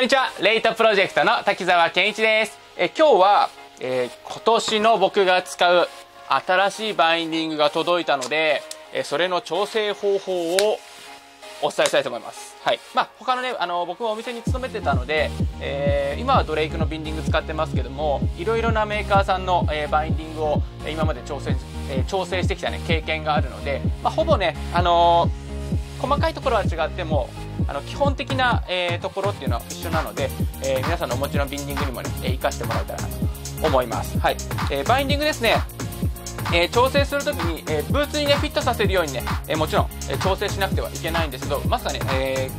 こんにちは、レイトプロジェクトの滝沢健一です。今日は、今年の僕が使う新しいバインディングが届いたので、それの調整方法をお伝えしたいと思います。はい。まあ、他のね、僕もお店に勤めてたので、今はドレイクのビンディング使ってますけども、いろいろなメーカーさんの、バインディングを今まで調整してきたね、経験があるので、まあ、ほぼね、細かいところは違っても、基本的な、ところっていうのは一緒なので、皆さんのお持ちのビンディングにもね、活かしてもらえたらなと思います。はい。バインディングですね。調整するときに、ブーツにね、フィットさせるようにね、もちろん、調整しなくてはいけないんですけど、まさに、買っ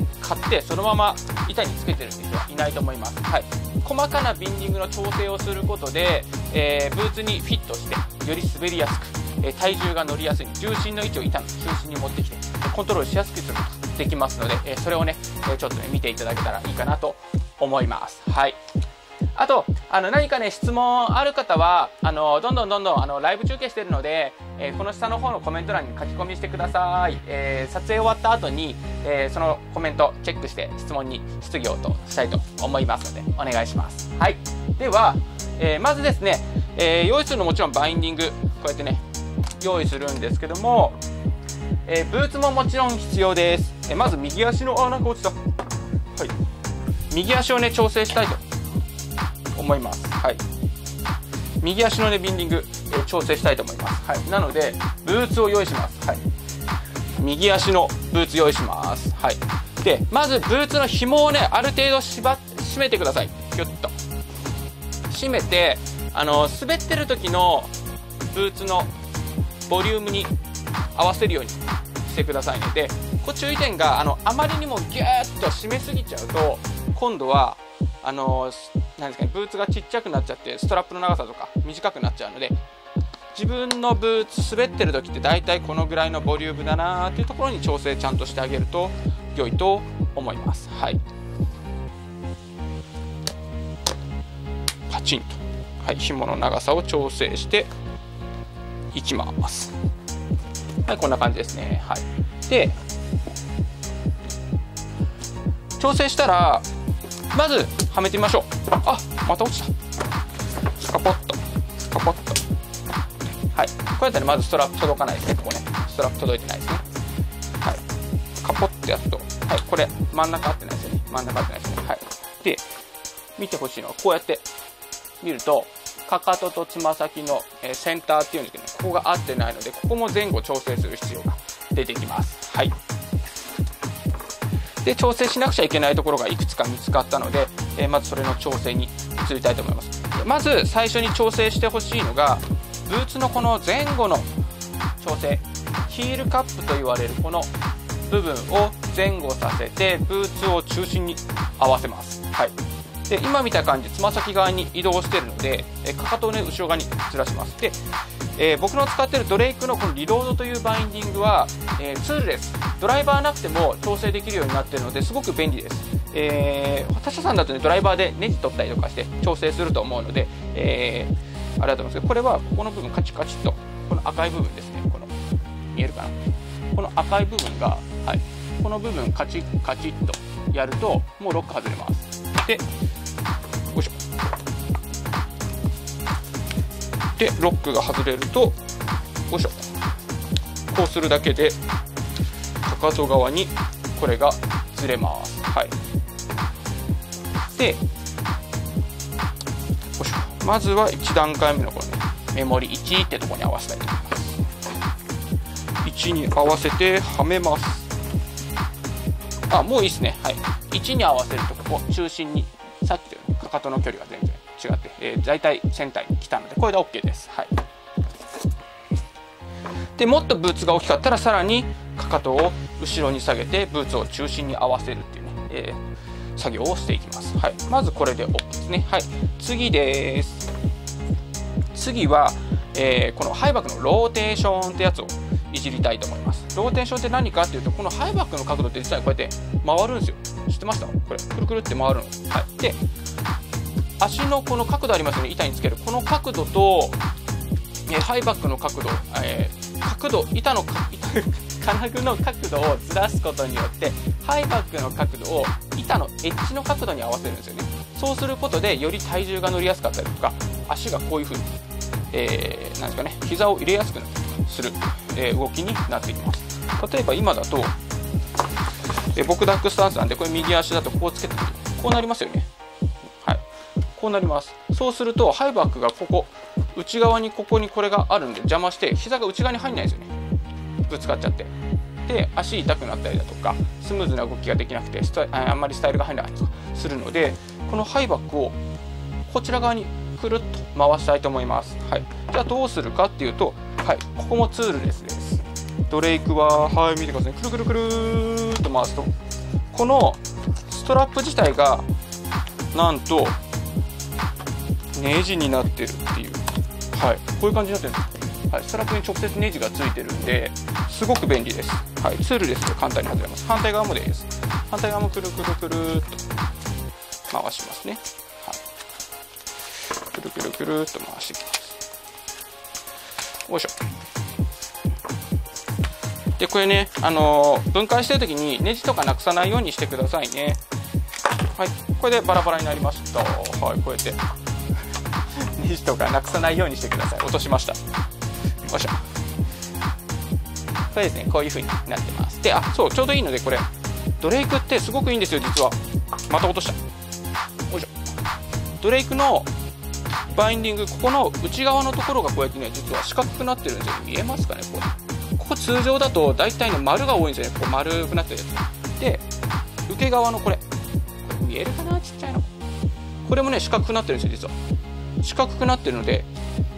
てそのまま板につけてるって人はいないと思います。はい。細かなビンディングの調整をすることで、ブーツにフィットして、より滑りやすく、体重が乗りやすい、重心の位置を板の中心に持ってきて、コントロールしやすくすることができますので、それをね、ちょっとね、見ていただけたらいいかなと思います。はい。あと、何かね、質問ある方は、どんどん、ライブ中継してるので、この下の方のコメント欄に書き込みしてください。撮影終わった後に、そのコメントチェックして質問に質疑応答したいと思いますので、お願いします。はい。では、まずですね、用意するのもちろんバインディング、こうやってね、用意するんですけども、ブーツももちろん必要です。まず右足の、なんか落ちた。はい。右足をね、調整したいと。思います。はい。右足のね、ビンディング、調整したいと思います。はい。なので、ブーツを用意します。はい。右足のブーツ用意します。はい。で、まずブーツの紐をね、ある程度締めてください。ぎゅっと。締めて、滑ってる時のブーツのボリュームに合わせるようにしてくださいね。で、注意点が、あまりにもぎゅーっと締めすぎちゃうと、今度は、なんですかね、ブーツがちっちゃくなっちゃってストラップの長さとか短くなっちゃうので、自分のブーツ滑ってる時って大体このぐらいのボリュームだなーっていうところに調整ちゃんとしてあげると良いと思います。はい。パチンと、はい、紐の長さを調整していきます。はい、こんな感じですね。はい。で、調整したらまずはめてみましょう。あ、また落ちた。スカポッと、スカポッと。はい。こうやったらまずストラップ届かないですね。ここね。ストラップ届いてないですね。はい。カポッとやると、はい。これ、真ん中合ってないですよね。真ん中合ってないですね。はい。で、見てほしいのは、こうやって見ると、かかととつま先のセンターっていうんですけどね、ここが合ってないので、ここも前後調整する必要が出てきます。はい。で、調整しなくちゃいけないところがいくつか見つかったので、まずそれの調整に移りたいと思います。まず最初に調整してほしいのが、ブーツのこの前後の調整、ヒールカップと言われるこの部分を前後させて、ブーツを中心に合わせます。はい。で、今見た感じ、つま先側に移動してるので、かかとをね、後ろ側にずらします。で、僕の使ってるドレイクのこのリロードというバインディングは、ツールです。ドライバーなくても調整できるようになっているので、すごく便利です。他社さんだとね、ドライバーでネジ取ったりとかして調整すると思うので、あれだと思うんですけど、これはここの部分カチカチと、この赤い部分ですね、この見えるかな、この赤い部分が、はい、この部分カチカチっとやるともうロック外れます。で、よいしょ。で、ロックが外れると、よいしょ、こうするだけでかかと側にこれがずれます。はい。で、まずは1段階目のこの、ね、メモリ1ってところに合わせたいと思います。1に合わせてはめます。あ、もういいですね。はい。1に合わせると、ここ中心に、さっきのかかとの距離が全然違って、大体センターに来たので、これで OK です。はい。で、もっとブーツが大きかったら、さらにかかとを後ろに下げて、ブーツを中心に合わせるっていうね、作業をしていきます。はい。まずこれで OK ですね。はい。次です。次は、このハイバックのローテーションってやつをいじりたいと思います。ローテーションって何かっていうと、このハイバックの角度って実はこうやって回るんですよ。知ってました？これくるくるって回るの。はい。で、足のこの角度ありますよね、板につけるこの角度と、ハイバックの角度、板の金具の角度をずらすことによって、ハイバックの角度を板板のエッジの角度に合わせるんですよね。そうすることでより体重が乗りやすかったりとか、足がこういう風に、なんですかね、膝を入れやすくする、動きになっていきます。例えば今だと、僕ダックスタンスなんでこれ右足だとこうつけてこうなりますよね。はい、こうなります。そうするとハイバックがここ内側にこれがあるんで邪魔して膝が内側に入んないんですよね。ぶつかっちゃって。で足痛くなったりだとかスムーズな動きができなくてあんまりスタイルが入らないとかするので、このハイバックをこちら側にくるっと回したいと思います。はい、じゃあどうするかっていうと、はい、ここもツールレスです。ドレイクは、はい、見てください。くるくるくるーっと回すと、このストラップ自体がなんとネジになってるっていう、はい、こういう感じになってるんです。はい、ストラップに直接ネジがついてるんですごく便利です。はい、ツールですと簡単に外れます。反対側もです。反対側もくるくるくるーっと回しますね。はい、くるくるくるーっと回していきます。よいしょ。でこれね、分解してる時にネジとかなくさないようにしてくださいね。はい、これでバラバラになりました。はい、こうやってネジとかなくさないようにしてください。落としました。よいしょ。これですね、こういう風になってます。で、あ、そう、ちょうどいいので、これドレイクってすごくいいんですよ、実は。また落とした。よいしょ。ドレイクのバインディング、ここの内側のところがこうやってね、実は四角くなってるんですよ。見えますかね、これ。ここ通常だと大体の丸が多いんですよね。ここ丸くなってるやつで、受け側のこれ、見えるかな、ちっちゃいの。これもね、四角くなってるんですよ、実は。四角くなってるので、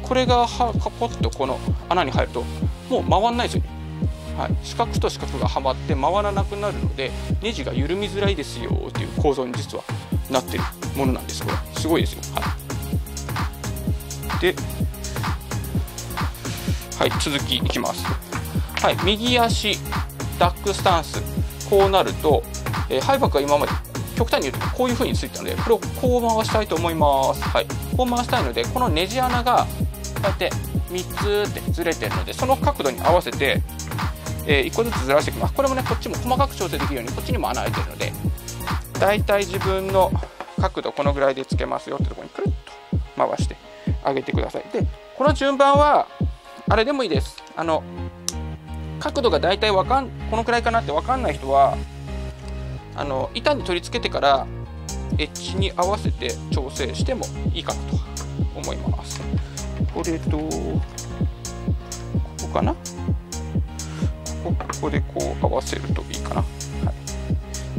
これがカポッとこの穴に入るともう回んないですよね。はい、四角と四角がはまって回らなくなるのでネジが緩みづらいですよっていう構造に実はなってるものなんです。これすごいですよ。はい、で、はい、続きいきます。はい、右足ダックスタンス、こうなると、ハイバックは今まで極端に言うとこういう風についたので、これをこう回したいと思います。はい、こう回したいので、このネジ穴がこうやって3つってずれてるので、その角度に合わせて、1個ずつずらしていきます。これもね、こっちも細かく調整できるようにこっちにも穴開いてるので、だいたい自分の角度このぐらいでつけますよってところにくるっと回してあげてください。でこの順番はあれでもいいです。角度がだいたいこのくらいかなって分かんない人は板に取り付けてからエッジに合わせて調整してもいいかなと思います。これとここかな、ここでこう合わせるといいかな。は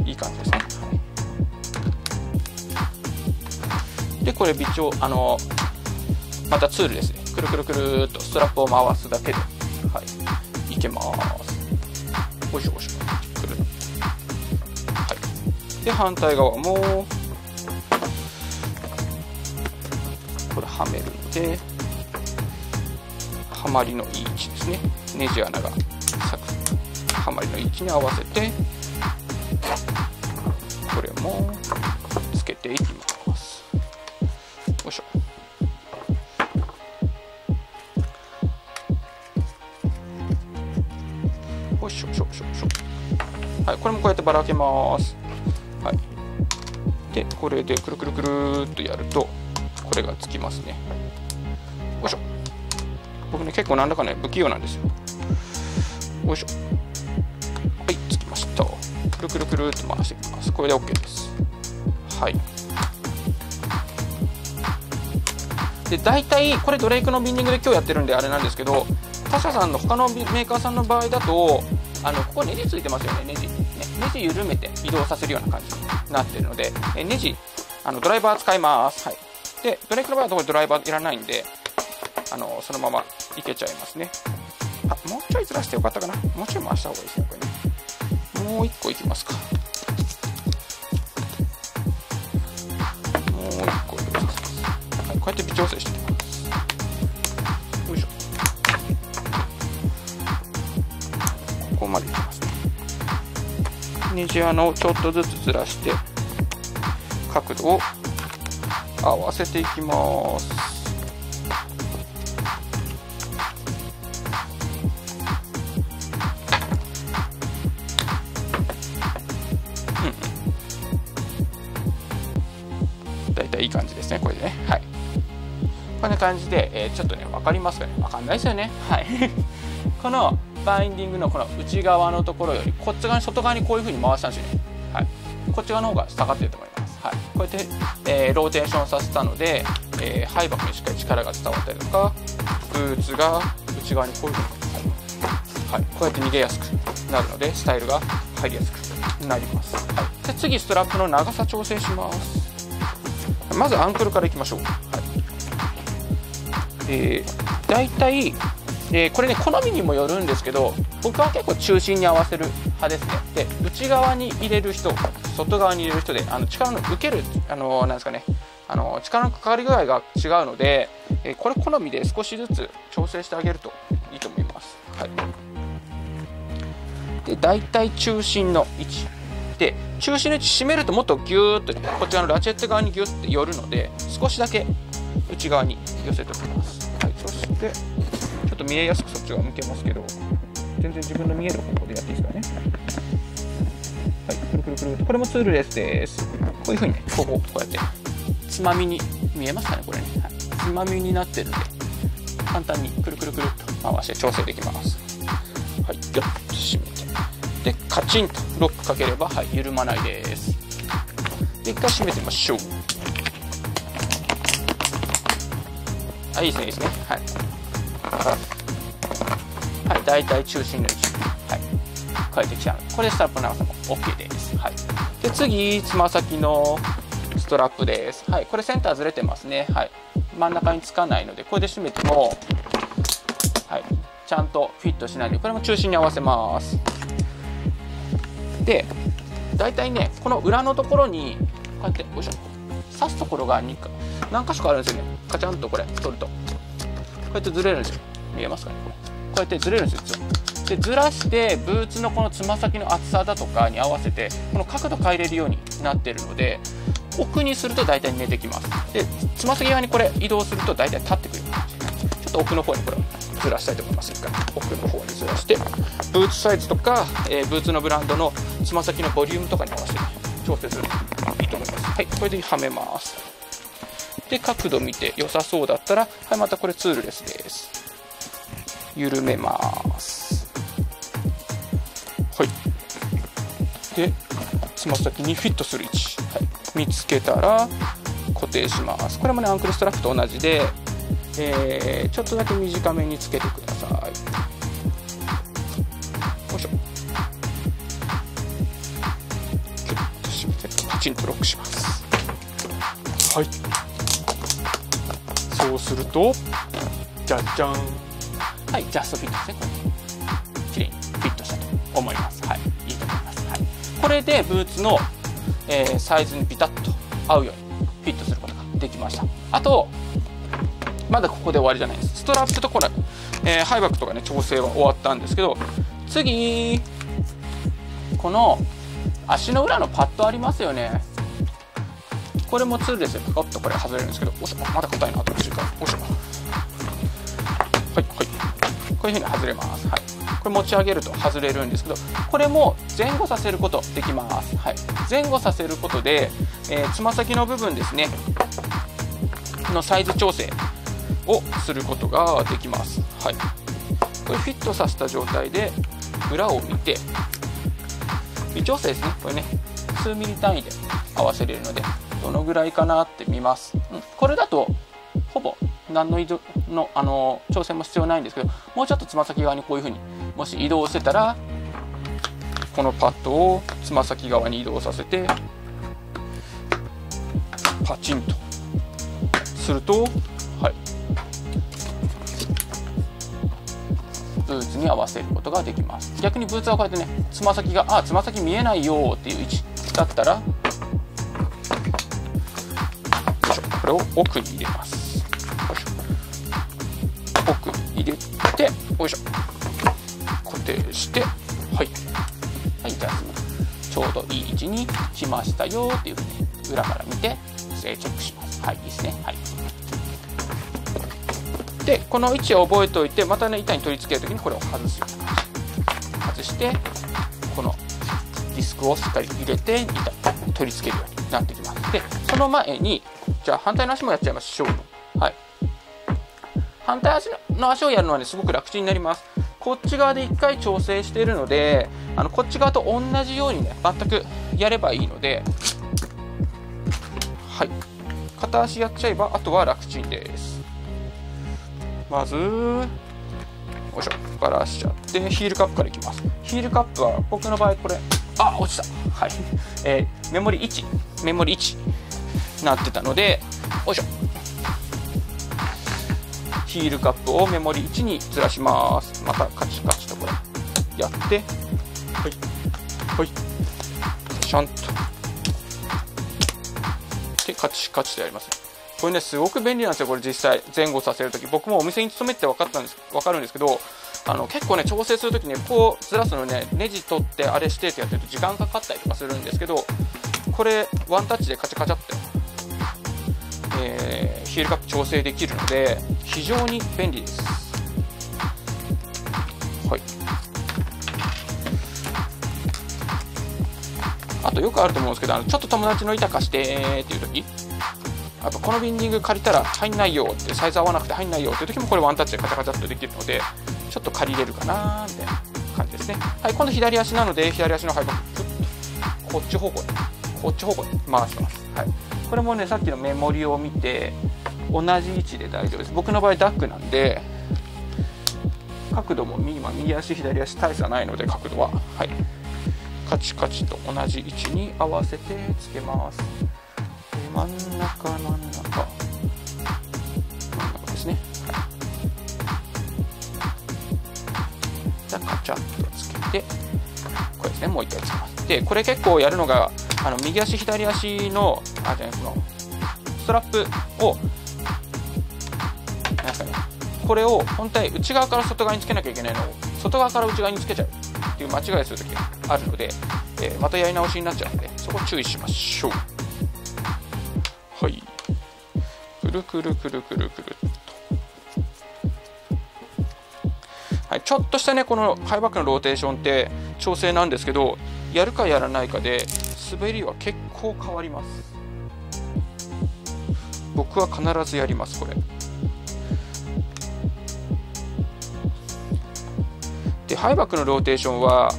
い、いい感じですね。はい、でこれ微調またツールですね。くるくるくるーっとストラップを回すだけで、はい、いけます。よいしょよいしょ。くる、はい、で反対側もこれはめるのではまりのいい位置ですね。ネジ穴がサクッとはまりの位置に合わせてこれもつけていきます。よいしょ。よいしょよいしょよいしょ。はい、これもこうやってばらけます。はい、でこれでくるくるくるーっとやるとこれがつきますね。よいしょ。僕ね、結構なんだかね不器用なんですよ。よいしょ。はい、つきました。くるくるくるっと回していきます。これで OK です。はい、で大体これドレイクのビンディングで今日やってるんであれなんですけど、他社さんの他のメーカーさんの場合だとここネジついてますよね。ネジ緩めて移動させるような感じになってるので、ネジドライバー使います。はい、でドレイクの場合はドライバーいらないんでそのままいけちゃいますね。あ、もうちょいずらしてよかったかな。もうちょい回した方がいいですね、これね。もう1個いきますか。もう1個いきます、はい、こうやって微調整していきます。よいしょ。ここまでいきますね。ネジ穴をちょっとずつずらして角度を合わせていきます。といい感じですね、これでね。はい。こんな感じで、ちょっとね、分かりますかね。分かんないですよね。はい。このバインディングのこの内側のところより、こっち側に外側にこういう風に回したんですよね。はい。こっち側の方が下がってると思います。はい。こうやって、ローテーションさせたので、背バックにしっかり力が伝わったりとか、ブーツが内側にこういう風に、はい、こうやって逃げやすくなるので、スタイルが入りやすくなります。はい、で次、ストラップの長さ調整します。まずアンクルからいきましょう。大体、これね、好みにもよるんですけど、僕は結構中心に合わせる派ですね。で、内側に入れる人、外側に入れる人で、力の受ける、なんですかね、力のかかり具合が違うので、これ好みで少しずつ調整してあげるといいと思います。はいで大体中心の位置で中心の位置締めるともっとギューッとこちらのラチェット側にギュッと寄るので少しだけ内側に寄せておきます、はい、そしてちょっと見えやすくそっち側向けますけど全然自分の見える方向でやっていいですからねはいくるくるくるこれもツールレスですこういうふうにねこうやってつまみに見えますかねこれね、はい、つまみになってるんで簡単にくるくるくるっと回して調整できますはいギュッと締めでカチンとロックかければ、はい、緩まないです。で、一回締めてみましょう。あ、いいですね、いいですね。はい。はい、大体中心の位置。はい。変えてきたので、これでストラップの長さも OK です。はい。で、次、つま先のストラップです。はい。これセンターずれてますね。はい。真ん中につかないので、これで締めても、はい。ちゃんとフィットしないので、これも中心に合わせます。で大体ねこの裏のところにこうやってよいしょ刺すところが何箇所かあるんですよねカチャンとこれ取るとこうやってずれるんですよ見えますかねこうやってずれるんですよでずらしてブーツのこのつま先の厚さだとかに合わせてこの角度変えれるようになってるので奥にすると大体寝てきますでつま先側にこれ移動すると大体立ってくるちょっと奥の方にこれをずらしたいと思います一回奥の方にずらしてブーツサイズとか、ブーツのブランドのつま先のボリュームとかに合わせて調整するといいと思います。はい、これではめます。で、角度見て良さそうだったら、はい、またこれツールレスです。緩めます。はい。で、つま先にフィットする位置。はい、見つけたら固定します。これもね、アンクルストラップと同じで、ちょっとだけ短めにつけてください。きちんとロックします。はい。そうすると、じゃじゃん。はい、ジャストフィットですね。きれいにフィットしたと思います。はい、いいと思います。はい、これでブーツの、サイズにビタッと合うようにフィットすることができました。あと、まだここで終わりじゃないです。ストラップとこれ、ハイバックとかね調整は終わったんですけど、次この。足の裏のパッドありますよね。これもツールですよ。パカッとこれ外れるんですけど、おしまだ硬いなというか、おしま。はいはい。こういうふうに外れます。はい。これ持ち上げると外れるんですけど、これも前後させることできます。はい。前後させることで、つま先の部分ですね。のサイズ調整をすることができます。はい。これフィットさせた状態で裏を見て。微調整ですね。これね、数ミリ単位で合わせれるので、どのぐらいかなって見ます。うん、これだとほぼ何の移動の調整も必要ないんですけど、もうちょっとつま先側にこういう風にもし移動してたら、このパッドをつま先側に移動させてパチンとすると、はい、ブーツに合わせることができます。逆にブーツはこうやってね、つま先が、あ、つま先見えないよーっていう位置だったら、これを奥に入れます。奥に入れて、よいしょ。固定して、はい。はい、じゃあ、ちょうどいい位置に来ましたよーっていうふうに裏から見て、チェックします。はい、いいですね。はい。でこの位置を覚えておいてまたね板に取り付けるときにこれを外すような感じ外してこのディスクをしっかり入れて板に取り付けるようになってきます。で、その前に、じゃあ反対の足もやっちゃいましょう。はい。反対足の足をやるのはね、すごく楽ちんになります。こっち側で1回調整しているので、こっち側と同じようにね、全くやればいいので、はい。片足やっちゃえば、あとは楽ちんです。まず、よいしょ、ここからしちゃって、ヒールカップからいきます。ヒールカップは、僕の場合、これ、あ、落ちた。はい。メモリ1なってたので、よいしょ。ヒールカップをメモリ1にずらします。またカチカチとこれやって、はい。はい。シャンと。で、カチカチとやりますね。これね、すごく便利なんですよ、これ実際、前後させるとき、僕もお店に勤めて分かるんですけど、結構ね、調整するときね、こうずらすのね、ネジ取って、あれしてってやってると時間かかったりとかするんですけど、これ、ワンタッチでカチャカチャって、ヒールカップ調整できるので、非常に便利です。はい。あと、よくあると思うんですけど、ちょっと友達の板貸してっていうとき。あとこのビンディング借りたら入んないよってサイズ合わなくて入んないよっていう時もこれワンタッチでカチャカチャっとできるのでちょっと借りれるかなーみたいな感じですね。はい、今度左足なので左足の背後こっち方向に回します。はい、これもねさっきのメモリを見て同じ位置で大丈夫です。僕の場合ダックなんで角度も今右足左足大差ないので角度は、はい、カチカチと同じ位置に合わせてつけます。真ん中ですね。じゃあカチャッとつけてこれですね、もう一回つけます。でこれ結構やるのが右足左足のストラップをこれを本体内側から外側につけなきゃいけないのを外側から内側につけちゃうっていう間違いをする時があるので、またやり直しになっちゃうのでそこ注意しましょう。はい、くるくるっと、はい、ちょっとしたねこのハイバックのローテーションって調整なんですけどやるかやらないかで滑りは結構変わります。僕は必ずやりますこれで。ハイバックのローテーションは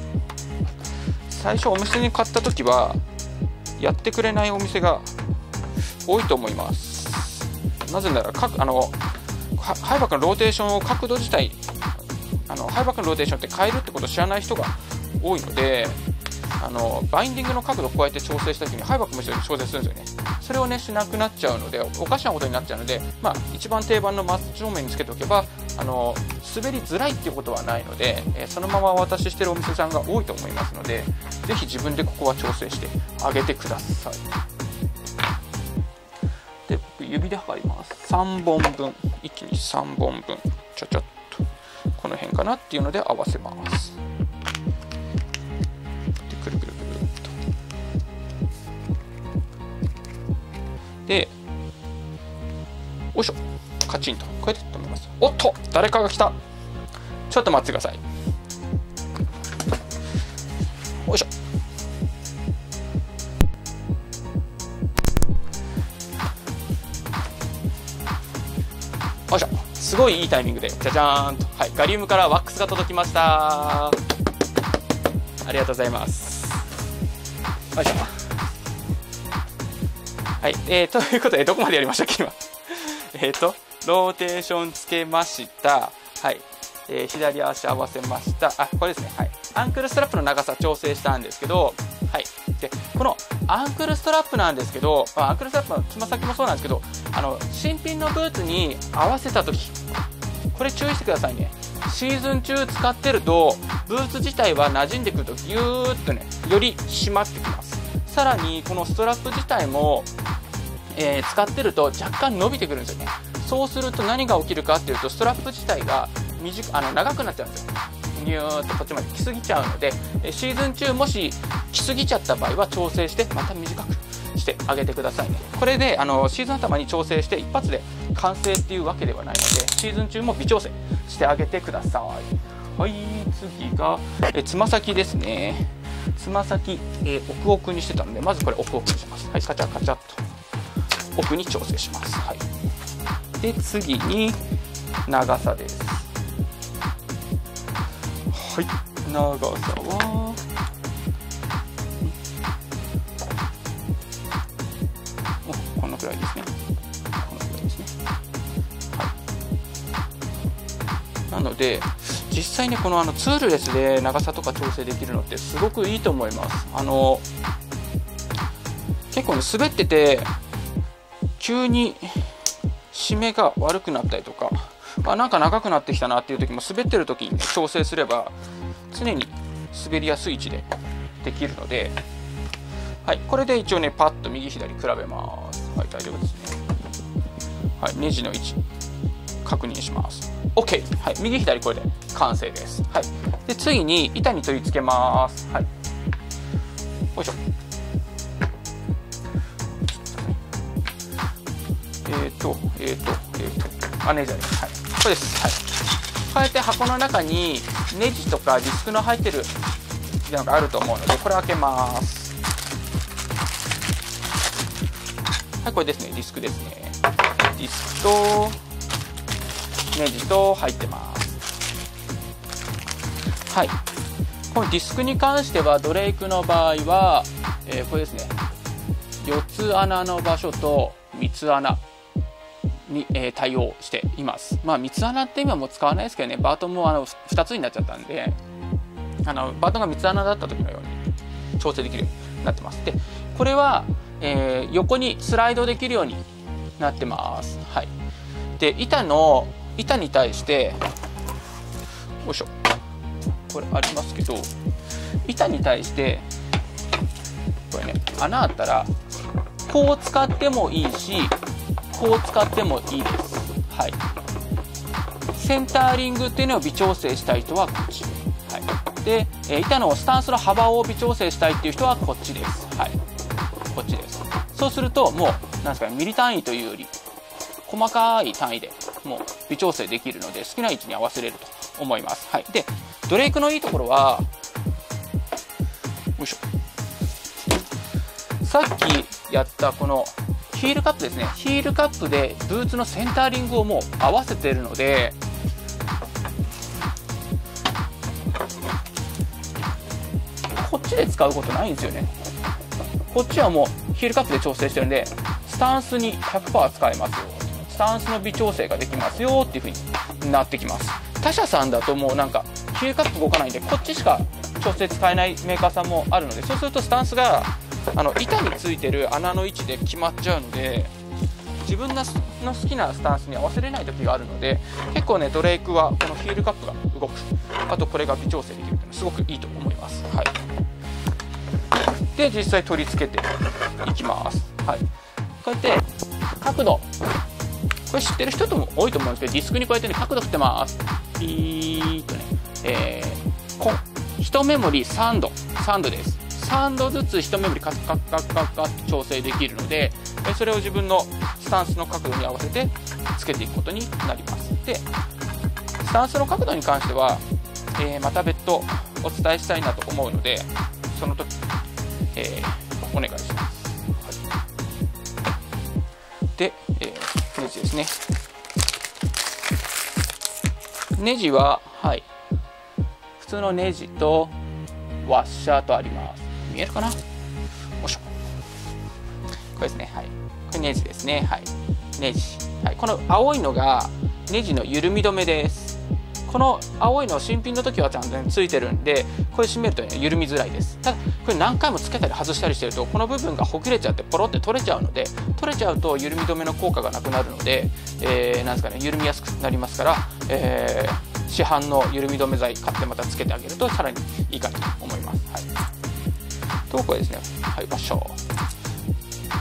最初お店に買った時はやってくれないお店が多いと思います。なぜならハイバックのローテーションを角度自体ハイバックのローテーションって変えるってことを知らない人が多いのでバインディングの角度をこうやって調整した時にハイバックも一緒に調整するんですよね。それをねしなくなっちゃうのでおかしなことになっちゃうので、まあ、一番定番の真正面につけておけば滑りづらいっていうことはないので、そのままお渡ししてるお店さんが多いと思いますのでぜひ自分でここは調整してあげてください。で僕指で測ります。3本分一気に3本分ちょちょっとこの辺かなっていうので合わせます。でくるくるくるっとでおいしょカチンとこうやって止めます。おっと誰かが来た。ちょっと待ってください。おいしょよいしょ、すごいいいタイミングでじゃじゃーんと、はい、ガリウムからワックスが届きました。ありがとうございます。よいしょ、はい、ということでどこまでやりましたっけ今ローテーションつけました、はい、左足合わせました。あ、これですね、はい、アンクルストラップの長さ調整したんですけど、はい、でこのアンクルストラップなんですけど、アンクルストラップのつま先もそうなんですけど新品のブーツに合わせた時これ注意してくださいね。シーズン中使ってるとブーツ自体は馴染んでくるとギューッとねより締まってきます。さらにこのストラップ自体も、使ってると若干伸びてくるんですよね。そうすると何が起きるかっていうとストラップ自体が長くなっちゃうんですよ。ニューッとこっちまで来すぎちゃうのでシーズン中もし来すぎちゃった場合は調整してまた短くしてあげてくださいね。これでシーズン頭に調整して一発で完成っていうわけではないのでシーズン中も微調整してあげてください。はい、次がつま先ですね。つま先、奥奥にしてたので、まずこれ奥奥にします。はい、カチャカチャっと奥に調整します。はい、で次に長さです。はい、長さはこのくらいですね。このくらいですね。はい、なので実際ね、このツールレスで長さとか調整できるのってすごくいいと思います。結構ね、滑ってて急に締めが悪くなったりとか、あ、なんか長くなってきたなっていう時も、滑ってる時に、ね、調整すれば常に滑りやすい位置でできるので、はい、これで一応ねパッと右左比べます。はい、大丈夫ですね。はい、ネジの位置確認します。 OK、はい、右左これで完成です。はい、で次に板に取り付けます。はい、よいしょ。あ、ネジあります。はい、そうです。はい、こうやって箱の中にネジとかディスクの入ってるのがあると思うので、これ開けます。はい、これですね、ディスクですね。ディスクとネジと入ってます。はい、このディスクに関してはドレイクの場合は、これですね、4つ穴の場所と3つ穴に、対応しています。まあ3つ穴って今もう使わないですけどね、バートンも2つになっちゃったんで、バートンが3つ穴だった時のように調整できるようになってます。でこれは、横にスライドできるようになってます。はい、で板に対して、よいしょ、これありますけど、板に対してこれね、穴あったらこう使ってもいいし、こう使ってもいいです。はい、センターリングっていうのを微調整したい人はこっち、はい、で板のスタンスの幅を微調整したいっていう人はこっちです。はい、こっちです。そうするともうなんですかね、ミリ単位というより細かい単位でもう微調整できるので、好きな位置に合わせれると思います。はい、でドレイクのいいところは、よいしょ、さっきやったこのヒールカップですね、ヒールカップでブーツのセンターリングをもう合わせているので、こっちで使うことないんですよね。こっちはもうヒールカップで調整してるんで、スタンスに 100% 使えますよ、スタンスの微調整ができますよっていう風になってきます。他社さんだともうなんかヒールカップ動かないんで、こっちしか調整使えないメーカーさんもあるので、そうするとスタンスが板についてる穴の位置で決まっちゃうので、自分の好きなスタンスに合わせれない時があるので、結構ねドレイクはこのヒールカップが動く、あとこれが微調整できるっていうのはすごくいいと思います。はい、で実際取り付けていきます。はい、こうやって角度、これ知ってる人とも多いと思うんですけど、ディスクにこうやって、ね、角度振ってます。ピーッとね、1メモリ3度、3度です。3度ずつ1メモリカッカッカッカッカッと調整できるので、それを自分のスタンスの角度に合わせてつけていくことになります。でスタンスの角度に関しては、また別途お伝えしたいなと思うので、その時、お願いします。はい、でネジですね。ネジは、はい、普通のネジとワッシャーとあります。見えるかな？よいしょ。これですね。はい。これネジですね。はい。ネジ。はい。この青いのがネジの緩み止めです。この青いの新品の時はちゃんとついてるんで、これ締めるとね緩みづらいです。ただこれ何回もつけたり外したりしてると、この部分がほぐれちゃってポロって取れちゃうので、取れちゃうと緩み止めの効果がなくなるので、なんですかね、緩みやすくなりますから、市販の緩み止め剤買ってまたつけてあげるとさらにいいかと思います。はい、とこれですね。はい、ワッシャー、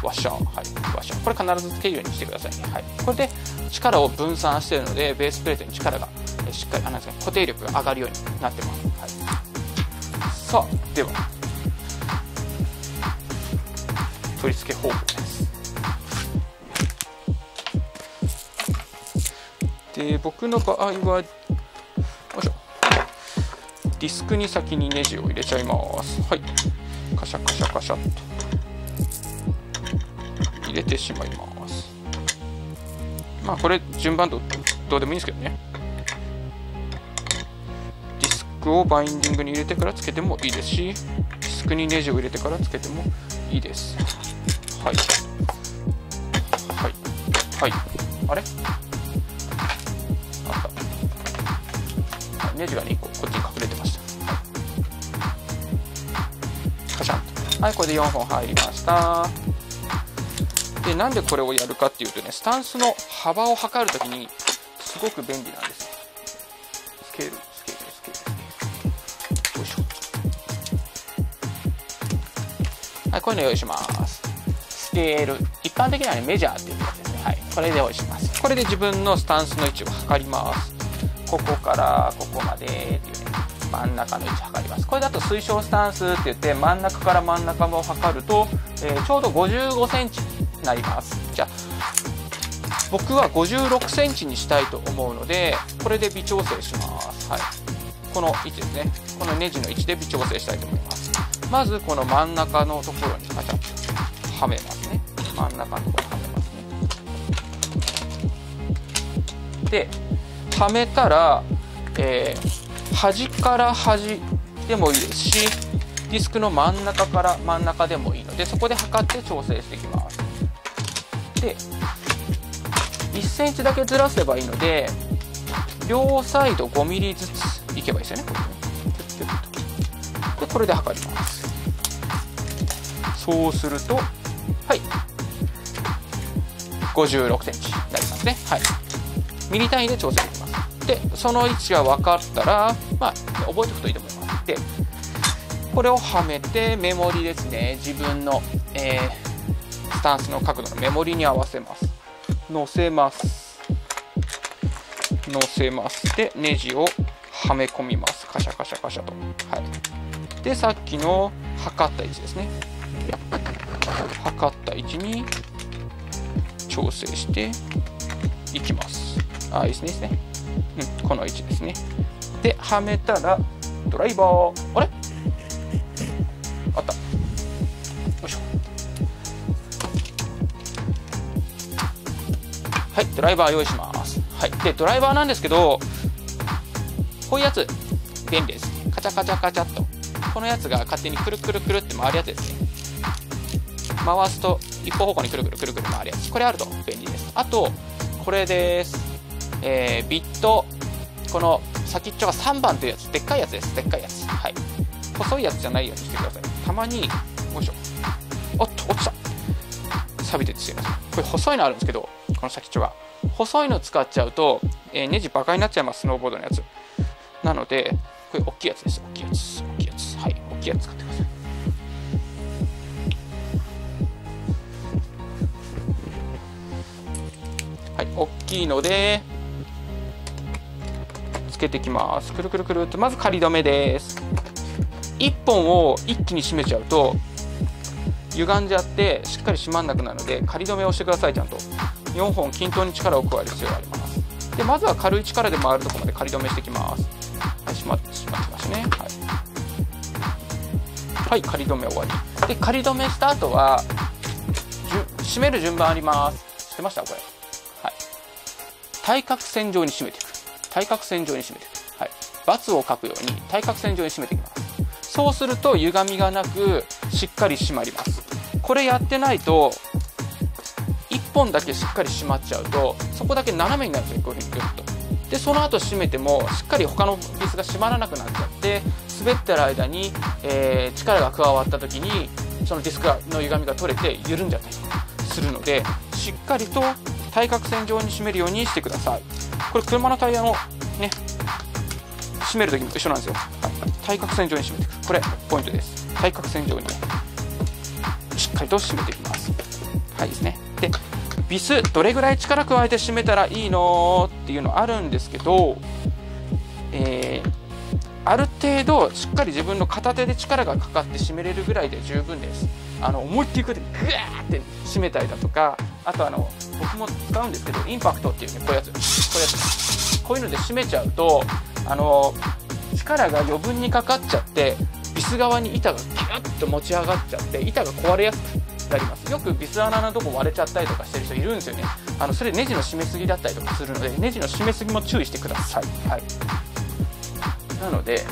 ワッシャー、はい、ワッシャー、これ必ずつけるようにしてくださいね。はい、これで力を分散しているので、ベースプレートに力がしっかり、なんですかね、固定力が上がるようになってます。はい、さあでは取り付け方法です。で僕の場合は、よいしょ、デディスクに先にネジを入れちゃいます。はい、カシャカシャカシャっと入れてしまいます。まあこれ順番どうでもいいんですけどね。ディスクをバインディングに入れてからつけてもいいですし、ディスクにネジを入れてからつけてもいいです。はい。はい。はい。あれ？ネジが2個こっちに隠れてました。カシャン。はい、これで4本入りました。で、なんでこれをやるかっていうとね、スタンスの幅を測るときにすごく便利なんです。スケール、スケール、スケール。よいしょ。はい、こういうの用意します。スケール。一般的にはね、メジャーっていうやつですね。はい、これで用意します。これで自分のスタンスの位置を測ります。ここからここまでっていうね、真ん中の位置測ります。これだと推奨スタンスって言って、真ん中から真ん中を測ると、ちょうど55センチになります。じゃあ、僕は56センチにしたいと思うので、これで微調整します。はい。この位置ですね。このネジの位置で微調整したいと思います。まず、この真ん中のところにカチャッとはめますね。真ん中のところにはめますね。で、はめたら、端から端でもいいですし、ディスクの真ん中から真ん中でもいいので、そこで測って調整していきます。で、1センチだけずらせばいいので、両サイド5ミリずついけばいいですよね。で、これで測ります。そうすると、はい、56センチになりますね。はい。ミリ単位で調整できます。で、その位置が分かったら、まあ、覚えておくといいと思います。で、これをはめて、メモリですね、自分の、スタンスの角度のメモリに合わせます。乗せます。乗せます。で、ネジをはめ込みます。カシャカシャカシャと。はい。で、さっきの測った位置ですね。測った位置に調整していきます。ああ、いいですね、いいですね。うん、この位置ですね。で、はめたら、ドライバー。あれ？あった。よいしょ。はい、ドライバー用意します。はい。で、ドライバーなんですけど、こういうやつ、便利です。カチャカチャカチャっと。このやつが勝手にくるくるくるって回るやつですね。回すと、一方方向にくるくるくるくる回るやつ。これあると便利です。あと、これです。ビット、この先っちょが3番というやつ、でっかいやつです、でっかいやつ。はい。細いやつじゃないようにしてください。たまに、よいしょ。おっと、落ちた。錆びててすいません。これ細いのあるんですけど、この先っちょが。細いの使っちゃうと、ネジバカになっちゃいます、スノーボードのやつ。なので、これ大きいやつです、大きいやつ、大きいやつ。はい、大きいやつ使ってください。はい、大きいのでつけてきます。くるくるくるっと。まず仮止めです。1本を一気に締めちゃうと歪んじゃってしっかり締まんなくなるので、仮止めをしてください。ちゃんと4本均等に力を加える必要があります。で、まずは軽い力で回るところまで仮止めしてきます。はい、締まってしまってますね。はい、はい、仮止め終わりで、仮止めした後は締める順番あります。知ってました？これ対角線上に締めていく。対角線上に締めていく。はい。×を書くように対角線上に締めていきます。そうすると歪みがなくしっかり締まります。これやってないと、1本だけしっかり締まっちゃうと、そこだけ斜めになるんですよ。こういうふうにグッと。で、その後締めてもしっかり他のビスが締まらなくなっちゃって、滑ってる間に、力が加わった時に、そのディスクの歪みが取れて緩んじゃったりするので、しっかりと対角線上に締めるようにしてください。これ車のタイヤのね、締めるときも一緒なんですよ。対角線上に締めていく。これポイントです。対角線上にしっかりと締めていきます。はいですね。で、ビスどれぐらい力加えて締めたらいいのっていうのあるんですけど、ある程度しっかり自分の片手で力がかかって締めれるぐらいで十分です。思いっきりこうやってグワーって締めたりだとか、あと僕も使うんですけど、インパクトっていうね、こういうやつ、こういうので締めちゃうと、力が余分にかかっちゃってビス側に板がキュッと持ち上がっちゃって板が壊れやすくなります。よくビス穴のとこ割れちゃったりとかしてる人いるんですよね。それネジの締めすぎだったりとかするのでネジの締めすぎも注意してください。はい、なので、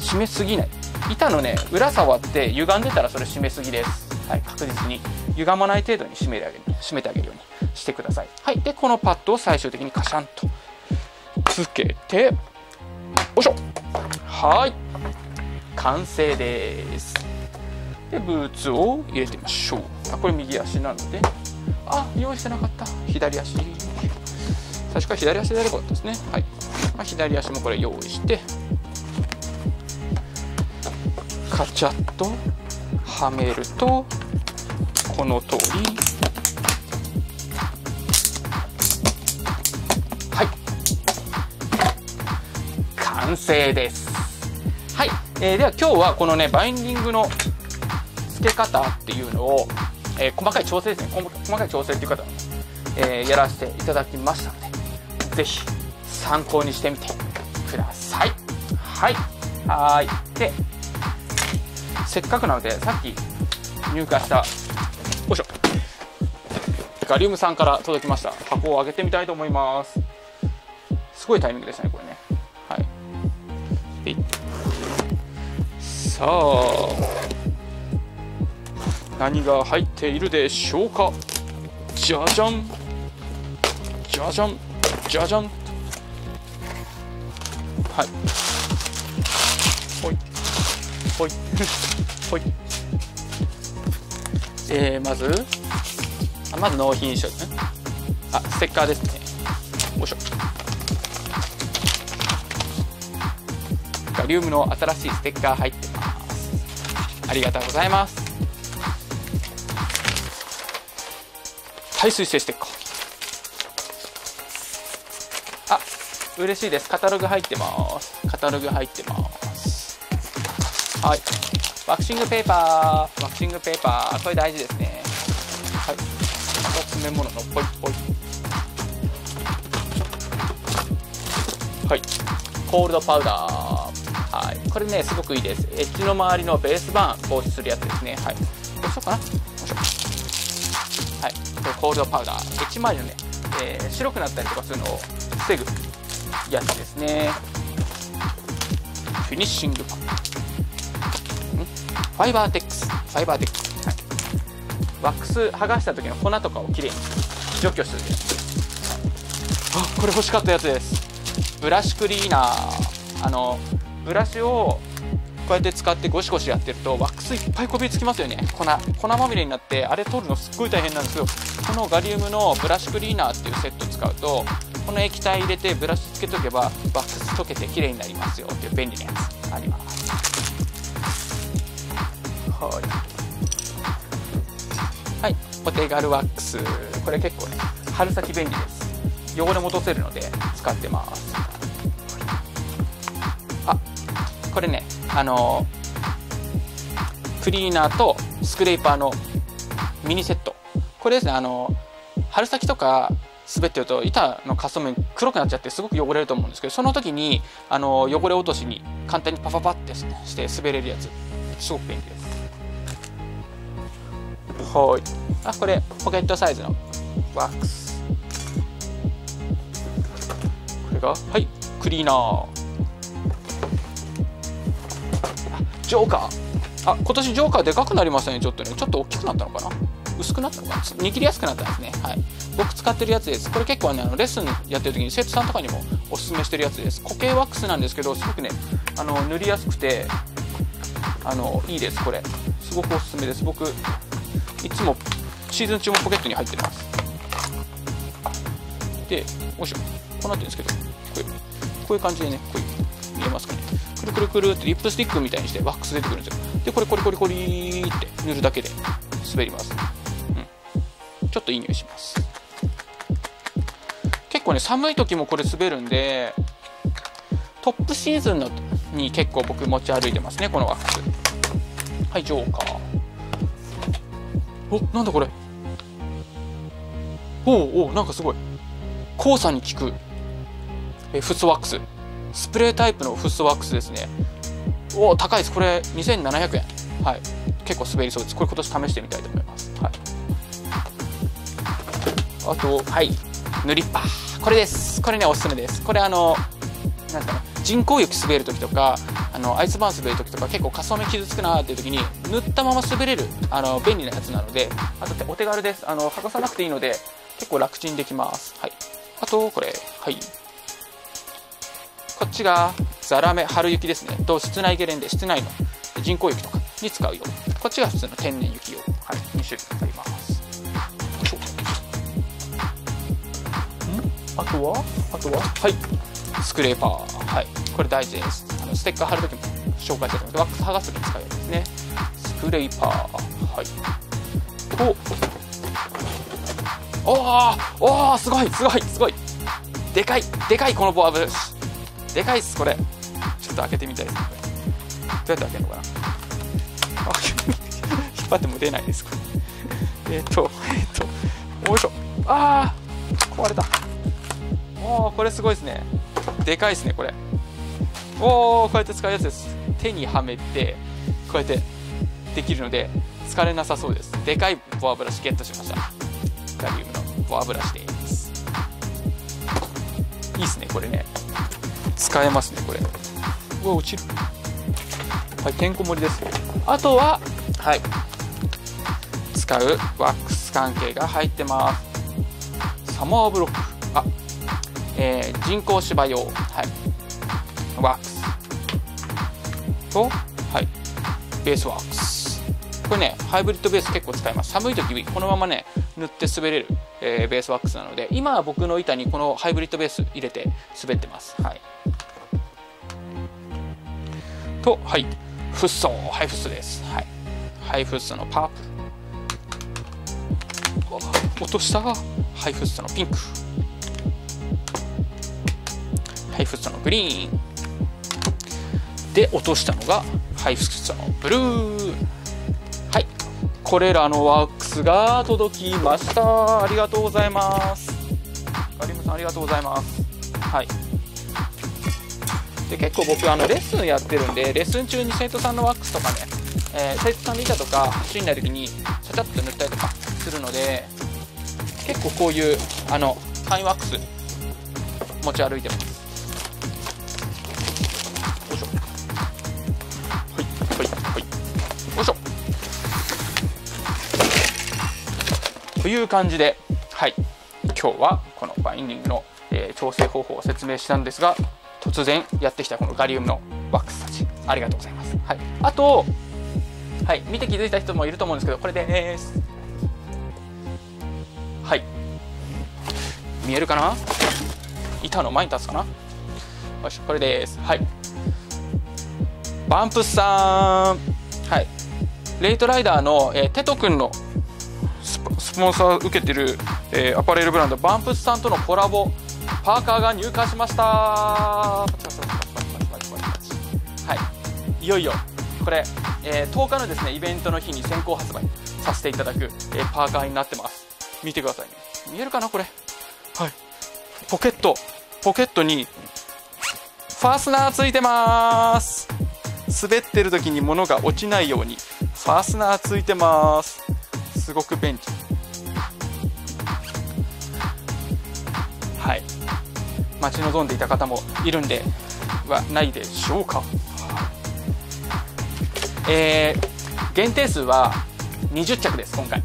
締めすぎない。板のね裏触って歪んでたらそれ締めすぎです。はい、確実に歪まない程度に締めてあげるようにしてください。はい、でこのパッドを最終的にカシャンとつけて、おしょ、はい、完成です。でブーツを入れてみましょう。あ、これ右足なので、あ、用意してなかった。左足。最初から左足でやればよかったですね。はい、まあ、左足もこれ用意して、カチャッとはめるとこの通り。はい、完成です。はい、では今日はこのねバインディングの付け方っていうのを、細かい調整ですね、細かい調整っていう方も、やらせていただきましたのでぜひ参考にしてみてください。はい、でせっかくなのでさっき入荷したおいしょガリウムさんから届きました箱を開けてみたいと思います。すごいタイミングですねこれね。はい、さあ何が入っているでしょうか。じゃじゃんじゃじゃんじゃじゃん。はいほいほいほい。まず納品書ですね。あ、ステッカーですね。おいしょ。ガリウムの新しいステッカー入ってます。ありがとうございます。耐水性ステッカー。あ、嬉しいです。カタログ入ってます。カタログ入ってます。はい。ワクシングペーパー、ワクシングペーパー、これ大事ですね。はい。詰め物のポイポイ。はい。コールドパウダー。はい。これねすごくいいです。エッジの周りのベースバーン防止するやつですね。はい。どうしようかな。はい。これコールドパウダー。エッジ周りのね、白くなったりとかするのを防ぐやつですね。フィニッシングパウダー。ファイバーテックス、ファイバーテックス、はい、ワックス剥がした時の粉とかをきれいに除去するやつ。あ、これ欲しかったやつです。ブラシクリーナー。ブラシをこうやって使ってゴシゴシやってるとワックスいっぱいこびりつきますよね。粉まみれになってあれ取るのすっごい大変なんですけど、このガリウムのブラシクリーナーっていうセット使うとこの液体入れてブラシつけとけばワックス溶けてきれいになりますよっていう便利なやつあります。はい、お手軽ワックス。これ結構ね春先便利です。汚れも落とせるので使ってます。あ、これねクリーナーとスクレーパーのミニセット、これですね。春先とか滑ってると板の滑走面黒くなっちゃってすごく汚れると思うんですけど、その時に汚れ落としに簡単にパパパってして滑れるやつすごく便利です。はい、あ、これポケットサイズのワックス、これがはいクリーナー、ジョーカー。あ、今年ジョーカーでかくなりましたね。ちょっと大きくなったのかな、薄くなったのかな、握りやすくなったんですね。はい、僕使ってるやつです。これ結構ねレッスンやってる時に生徒さんとかにもおすすめしてるやつです。固形ワックスなんですけどすごくね塗りやすくていいです。これすごくおすすめです。僕いつもシーズン中もポケットに入ってます。で、おいしょ、こうなってるんですけど、こういう感じでね、こう見えますかね、くるくるくるってリップスティックみたいにしてワックス出てくるんですよ。で、これこれこれこれって塗るだけで滑ります、うん、ちょっといい匂いします。結構ね寒い時もこれ滑るんでトップシーズンのに結構僕持ち歩いてますね、このワックス。はい、ジョーカー。お、なんだこれ。おうおう、なんかすごい。黄砂に効くフッ素ワックス、スプレータイプのフッ素ワックスですね。おお、高いです。これ2700円。はい、結構滑りそうです。これ今年試してみたいと思います。はい、あと、はい、塗りっぱ、これです。これね、おすすめです。これなんですかね、人工雪滑る時とかアイスバーン滑る時とか、結構滑走面傷つくなーっていう時に塗ったまま滑れる便利なやつなので、あとお手軽です。剥がさなくていいので結構楽ちんできます。はい、あとこれ、はい、こっちがザラメ、春雪ですね。と室内ゲレンデ、室内の人工雪とかに使うよう、こっちが普通の天然雪用、はい、2種類あります。あとははい、スクレーパー、はい、これ大事です。ステッカー貼るときも紹介したいと思います。ワックス剥がすときに使うやつですね。スクレーパー、はい、おーすごいでかい、このボアブでかいっす。これちょっと開けてみたいです。どうやって開けるのかな。引っ張っても出ないです。おいしょ。あー、壊れた。おー、これすごいですね。でかいですね、これ。おー、こうやって使うやつです。手にはめてこうやってできるので疲れなさそうです。でかいボアブラシゲットしました。ヒカリウムのボアブラシです。いいですね、これね、使えますね、これ。うわ、落ちる。はい、てんこ盛りです。あとは、はい、使うワックス関係が入ってます。サマーブロック、人工芝用、はい、ワックスと、はい、ベースワックス。これね、ハイブリッドベース結構使います。寒い時このままね塗って滑れる、ベースワックスなので、今は僕の板にこのハイブリッドベース入れて滑ってます。はい、と、はい、フッ素、ハイフッ素です。はい、ハイフッ素のパープル、落としたハイフッ素のピンク、ハイフッ素のグリーンで、落としたのがハイフッ素のブルー。はい、これらのワックスが届きました。ありがとうございます。ガリムさん、ありがとうございます。はい、で結構僕レッスンやってるんで、レッスン中に生徒さんのワックスとかね、生徒さんの板とか走んない時にちゃちゃっと塗ったりとかするので、結構こういう簡易ワックス持ち歩いてます。という感じで、はい、今日はこのバインディングの、調整方法を説明したんですが、突然やってきたこのガリウムのワックスたち、ありがとうございます。はい、あと、はい、見て気づいた人もいると思うんですけど、これです。はい、見えるかな、板の前に立つかな。よし、これです。はい、バンプスさん、はい、レイトライダーの、テト君のスポンサー受けてる、アパレルブランドバンプスさんとのコラボパーカーが入荷しました。はい、いよいよこれ、10日のですねイベントの日に先行発売させていただく、パーカーになってます。見てくださいね、見えるかな、これ。はい、ポケットにファスナーついてます。滑ってる時に物が落ちないようにファスナーついてます。すごく便利。はい、待ち望んでいた方もいるんではないでしょうか。限定数は20着です。今回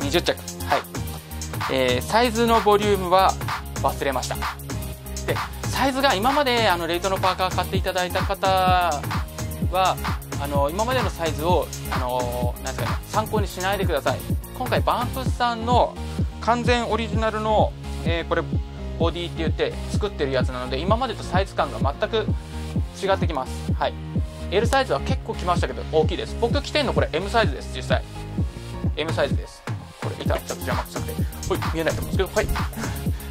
20着。はい、サイズのボリュームは忘れました。で、サイズが今までレイトのパーカー買っていただいた方は今までのサイズをなんですかね、参考にしないでください。今回バンプスさんの完全オリジナルの、これボディって言って作ってるやつなので、今までとサイズ感が全く違ってきます。はい、L サイズは結構きましたけど大きいです。僕着てんのこれ M サイズです。実際 M サイズです。これ板ちょっと邪魔くさくてほい見えないと思うんですけど、はい、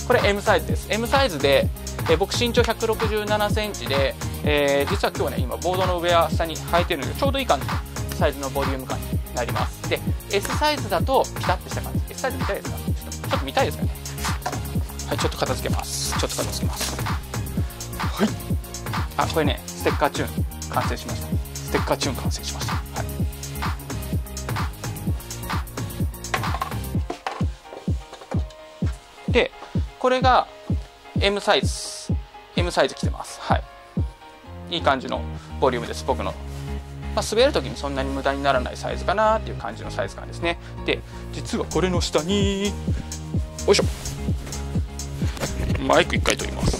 これ M サイズです。 M サイズで、僕身長167センチで、実は今日ね今ボードの上は下に履いてるのでちょうどいい感じのサイズのボリューム感になります。で S サイズだとピタッとした感じ。 S サイズ見たいですか、ちょっと見たいですかね。はい、ちょっと片付けます。はい、あ、これねステッカーチューン完成しました。ステッカーチューン完成しました、はい。でこれが M サイズ、 M サイズきてます、はい。いい感じのボリュームです。僕の、まあ、滑る時にそんなに無駄にならないサイズかなっていう感じのサイズ感ですね。で実はこれの下によいしょ、マイク1回取ります。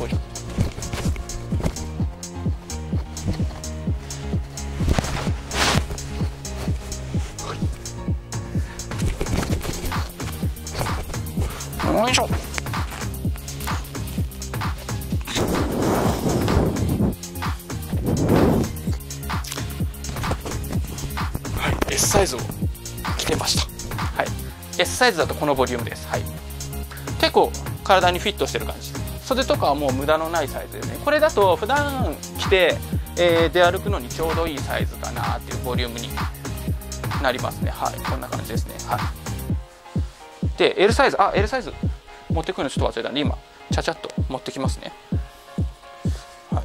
よいしょ、よいしょ。はい、S サイズを着てました。はい、S サイズだとこのボリュームです。はい。結構体にフィットしてる感じ。袖とかはもう無駄のないサイズですね。これだと普段着て、出歩くのにちょうどいいサイズかなっていうボリュームになりますね。はい、こんな感じですね。はい。で L サイズ、あ、 L サイズ持ってくるのちょっと忘れたんで今ちゃちゃっと持ってきますね、はい。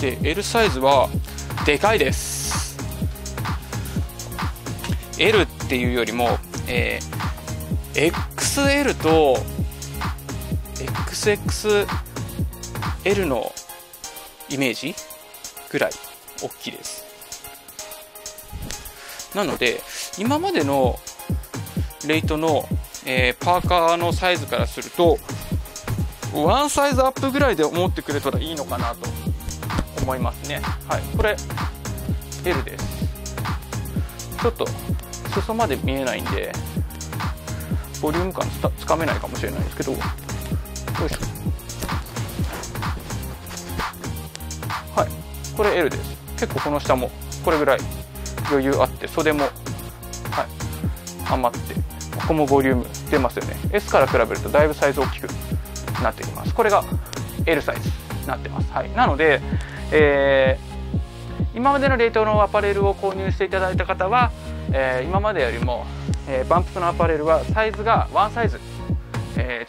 で L サイズはでかいです。 L っていうよりも、XL と XXL のイメージぐらい大きいです。なので今までのレイトの、パーカーのサイズからするとワンサイズアップぐらいで思ってくれたらいいのかなと思いますね、はい。これ L です。ちょっと裾まで見えないんでボリューム感つかめないかもしれないですけど、よいしょ、はい、これ L です。結構この下もこれぐらい余裕あって、袖も、はい、余って、ここもボリューム出ますよね。 S から比べるとだいぶサイズ大きくなってきます。これが L サイズなってます、はい。なので、今までの冷凍のアパレルを購入していただいた方は、今までよりも、バンプスのアパレルはサイズがワンサイズ、ち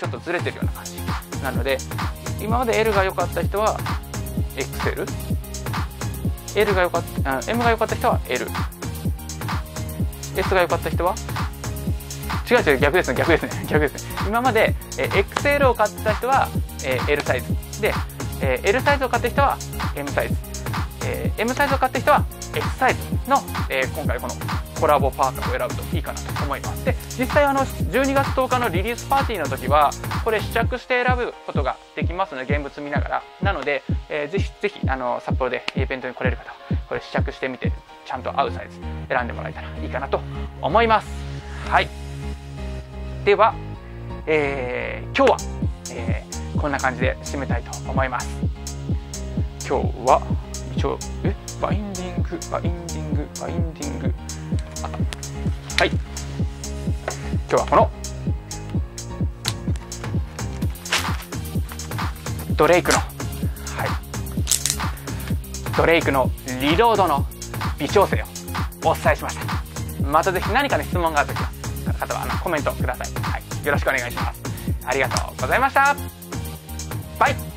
ょっとずれてるような感じなので、今まで L が良かった人は XL、L が良かった、 M が良かった人は L、S が良かった人は、違う違う、逆ですね、逆ですね、逆ですね。今まで、XL を買った人は、L サイズで、L サイズを買った人は M サイズ、M サイズを買った人は S サイズの、今回このコラボパーカーを選ぶといいかなと思います。で実際12月10日のリリースパーティーの時はこれ試着して選ぶことができますので、現物見ながらなので、ぜひぜひ札幌でイベントに来れる方はこれ試着してみてちゃんと合うサイズ選んでもらえたらいいかなと思います、はい。では、今日は、こんな感じで締めたいと思います。今日は一応バインディングあった、はい。今日はこのドレイクの、はい、ドレイクのリロードの微調整をお伝えしました。またぜひ何かね質問があるときは方はコメントください、はい、よろしくお願いします。ありがとうございました。バイ。